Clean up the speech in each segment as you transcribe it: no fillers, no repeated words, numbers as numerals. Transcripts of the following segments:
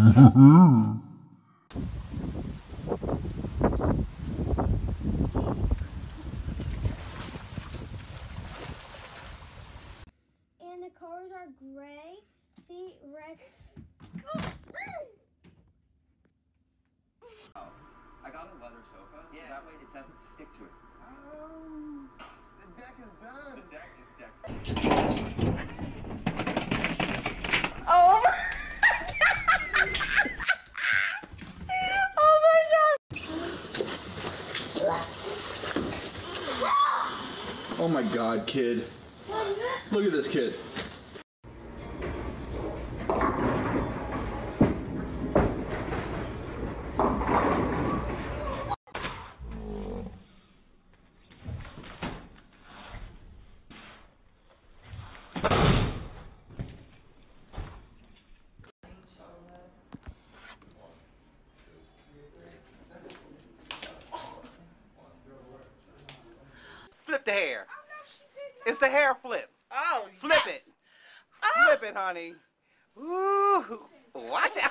And the colors are gray, see, red. Oh, I got a leather sofa, yeah. So that way it doesn't stick to it. The deck is done. The deck is decked. Oh my God. Oh my God. Oh my God, kid. Look at this kid. Flip the hair. It's the hair flip. Oh, flip yes. It. Oh. Flip it, honey. Ooh, watch out.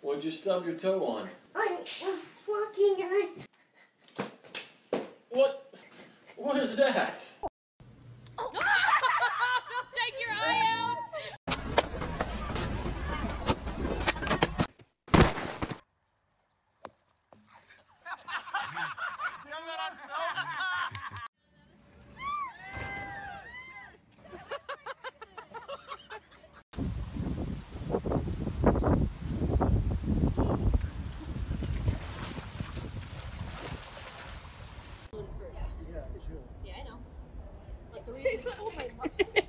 What'd you stub your toe on? I was walking on. What? What is that? Oh. Take your eye out! Yeah, I know. But the reason I told my muscle.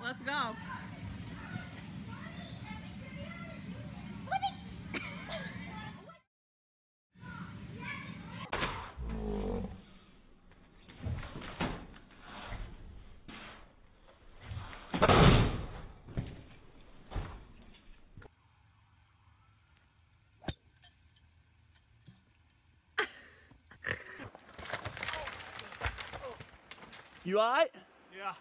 Let's go. You all right? Yeah.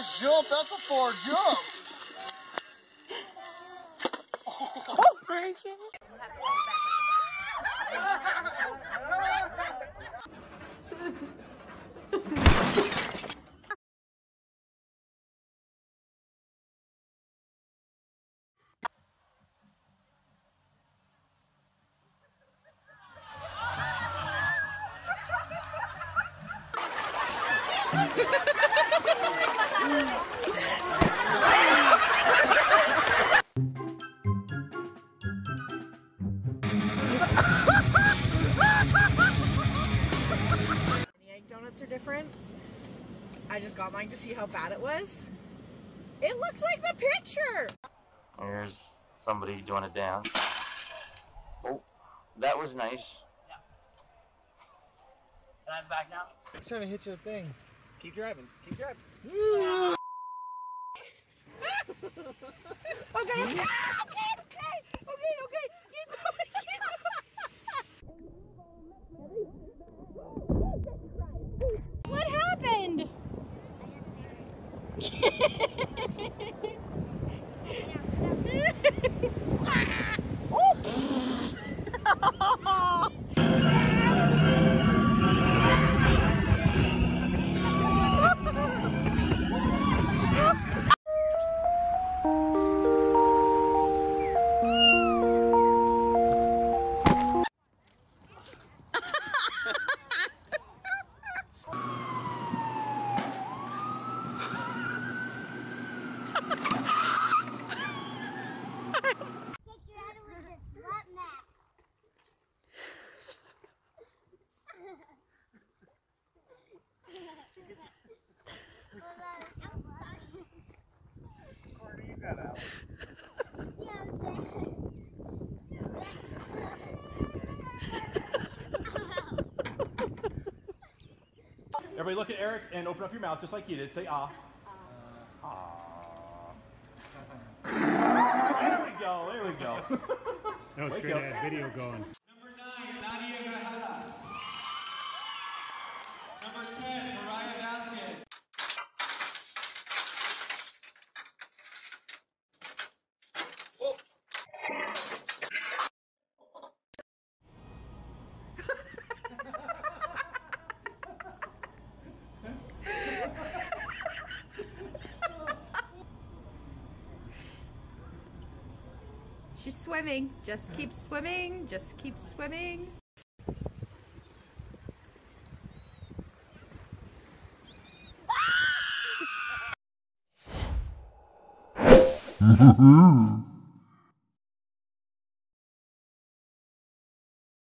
just jump. That's a far jump. Oh my God. Donuts are different. I just got mine to see how bad it was. It looks like the picture. There's somebody doing it down. Oh, that was nice. Yeah. Can I back now? He's trying to hit you a thing. Keep driving. Keep driving. Oh, God. Okay. Okay. Okay. What happened? Oh! Everybody look at Eric and open up your mouth just like you did. Say ah. There we go, there we go. That was great, that video going. Number 9, Nadia Grajada. Number 10, Mariah Vasquez. She's swimming. Just keep swimming. Just keep swimming. Ah!